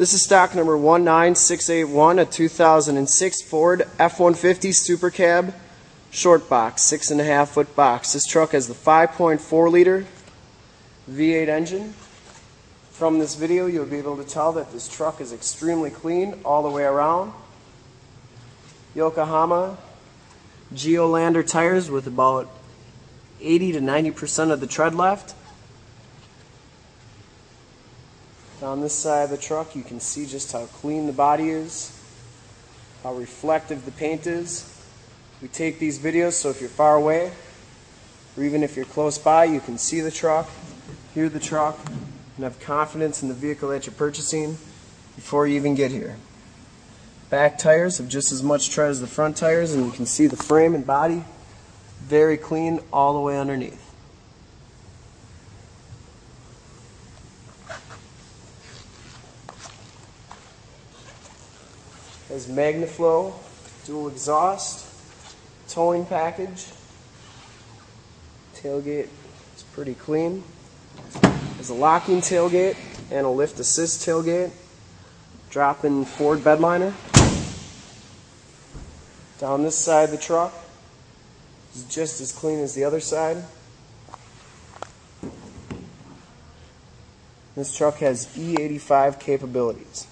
This is stock number 19681, a 2006 Ford F-150 Supercab short box, 6.5-foot box. This truck has the 5.4-liter V8 engine. From this video, you'll be able to tell that this truck is extremely clean all the way around. Yokohama Geolander tires with about 80 to 90% of the tread left. On this side of the truck, you can see just how clean the body is, how reflective the paint is. We take these videos so if you're far away, or even if you're close by, you can see the truck, hear the truck, and have confidence in the vehicle that you're purchasing before you even get here. Back tires have just as much tread as the front tires, and you can see the frame and body very clean all the way underneath. Has Magnaflow, dual exhaust, towing package. Tailgate is pretty clean. Has a locking tailgate and a lift assist tailgate. Drop-in Ford bed liner. Down this side of the truck is just as clean as the other side. This truck has E85 capabilities.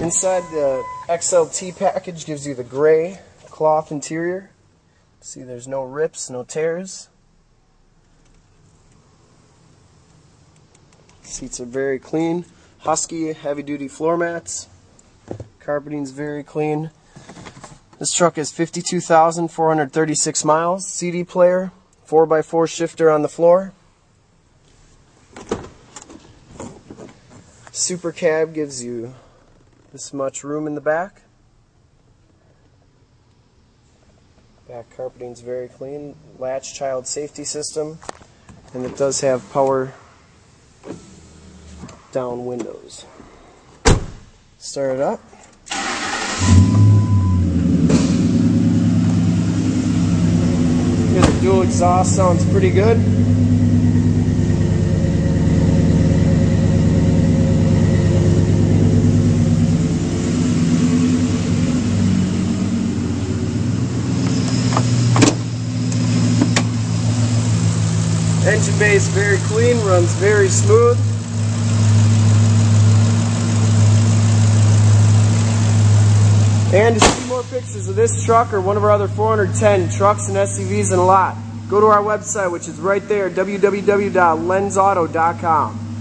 Inside the XLT package gives you the gray cloth interior. See, there's no rips, no tears. Seats are very clean. Husky heavy-duty floor mats. Carpeting's very clean. This truck has 52,436 miles. CD player, 4x4 shifter on the floor. Supercab gives you this much room in the back. Back carpeting's very clean. Latch child safety system, and it does have power down windows. Start it up. The dual exhaust sounds pretty good. Engine bay is very clean, runs very smooth. And to see more pictures of this truck or one of our other 410 trucks and SUVs in a lot, go to our website, which is right there, www.lenzauto.com.